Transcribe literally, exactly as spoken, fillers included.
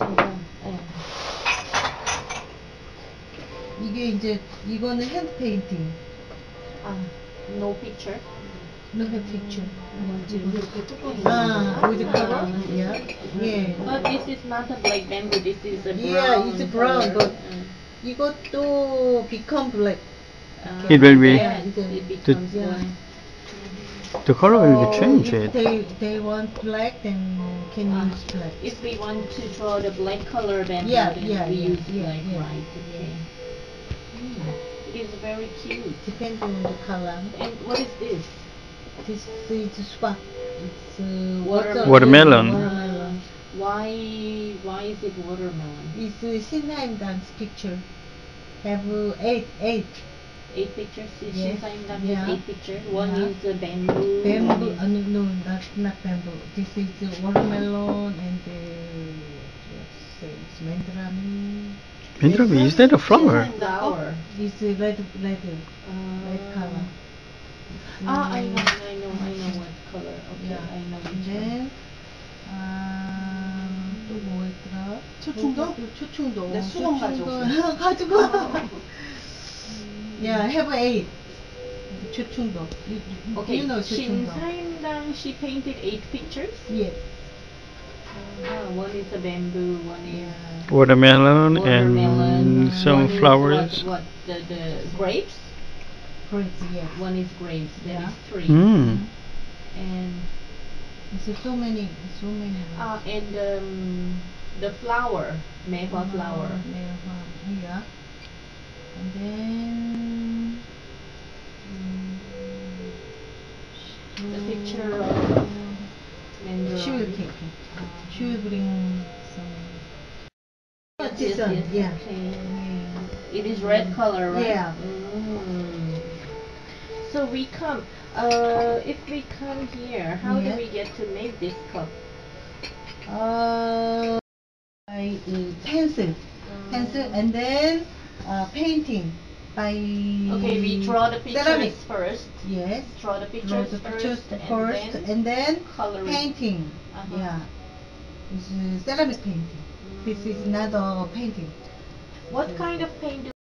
지금, 네. 이게 이제 이거는 핸드 페인팅. 아, no picture. No picture. Ah, with the color. Yeah. Yeah. But this is not a black bamboo. This is a brown. Yeah, it's a brown, but 이것도 become black. It will be. Yeah, it becomes black. The color will be changed. If they, they want black, then can uh, use black. If we want to draw the black color, then, yeah, then yeah, we yeah, use yeah, black, yeah, right? Yeah. Mm. It is very cute. Depends on the color. And what is this? This is spa. It's uh, watermelon. Watermelon. watermelon. Why, why is it watermelon? It's uh, Shin sa imdang's picture. Have uh, eight, eight. Eight pictures. Yes. Shin sa imdang has eight pictures. One yeah. is uh, bamboo. Bamboo. Uh, no, no, not not bamboo. This is uh, watermelon and uh, what's it? It's Mandrami. Mandrami, is that a flower? flower. It's uh, red, red, uh, red color. Mm. Ah, I know, I know, I know what color. Okay, yeah. I know which then, one. Um, 또 뭐였더라? 초충도? 초충도. 내 수건 가져왔어. 가지고. Yeah, have eight. Chochungdo. Okay, you know Shin sa imdang, she painted eight pictures? Yes. Uh, one is a bamboo, one is... Watermelon, watermelon and some one flowers. What, what the, the grapes? Grapes, yes. One is grapes, that yeah. is three. Mm. And... There's so many, so many. Ah, uh, and um, the flower, mehwa mm. flower. Mehwa, yeah. And then um, the picture of uh, she will take it. Uh, she will bring some. This one, yeah. It is red color, right? Yeah. Mm. So we come. Uh, if we come here, how yeah. do we get to make this cup? Uh, by uh, pencil, mm. pencil, and then. Uh, painting by okay we draw the pictures ceramic. first yes draw the pictures, draw the pictures first, first and then, and then painting uh-huh. yeah it's ceramic painting. Mm. This is not a painting. What yeah. kind of paint do